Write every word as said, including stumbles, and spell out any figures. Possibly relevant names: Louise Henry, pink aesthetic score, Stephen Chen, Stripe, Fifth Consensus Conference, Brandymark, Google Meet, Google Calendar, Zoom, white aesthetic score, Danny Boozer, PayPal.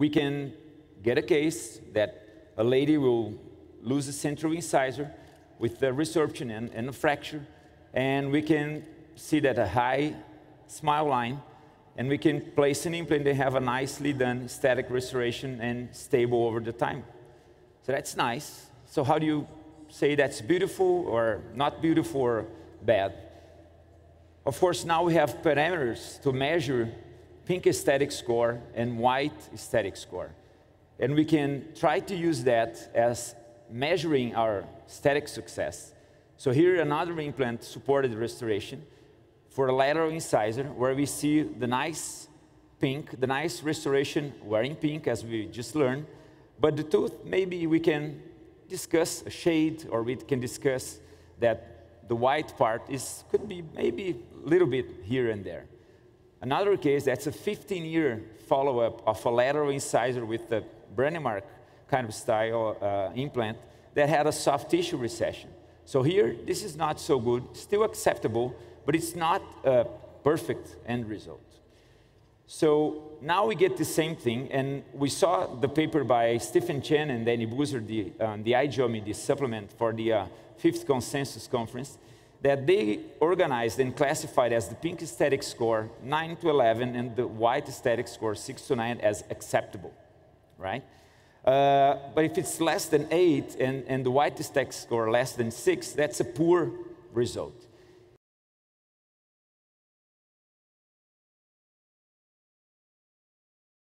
we can get a case that a lady will lose a central incisor with a resorption and, and a fracture, and we can see that a high smile line, and we can place an implant and have a nicely done static restoration and stable over the time. So that's nice. So how do you say that's beautiful or not beautiful or bad? Of course, now we have parameters to measure pink aesthetic score and white aesthetic score. And we can try to use that as measuring our static success. So here another implant supported restoration for a lateral incisor where we see the nice pink, the nice restoration wearing pink as we just learned. But the tooth, maybe we can discuss a shade, or we can discuss that the white part is, could be maybe a little bit here and there. Another case, that's a fifteen year follow-up of a lateral incisor with the Brandymark kind of style uh, implant that had a soft tissue recession. So here, this is not so good, still acceptable, but it's not a perfect end result. So now we get the same thing, and we saw the paper by Stephen Chen and Danny Boozer, the, um, the iGeometry, the supplement for the uh, Fifth Consensus Conference, that they organized and classified as the pink aesthetic score nine to eleven and the white aesthetic score six to nine as acceptable, right? Uh, but if it's less than eight and, and the white aesthetic score less than six, that's a poor result.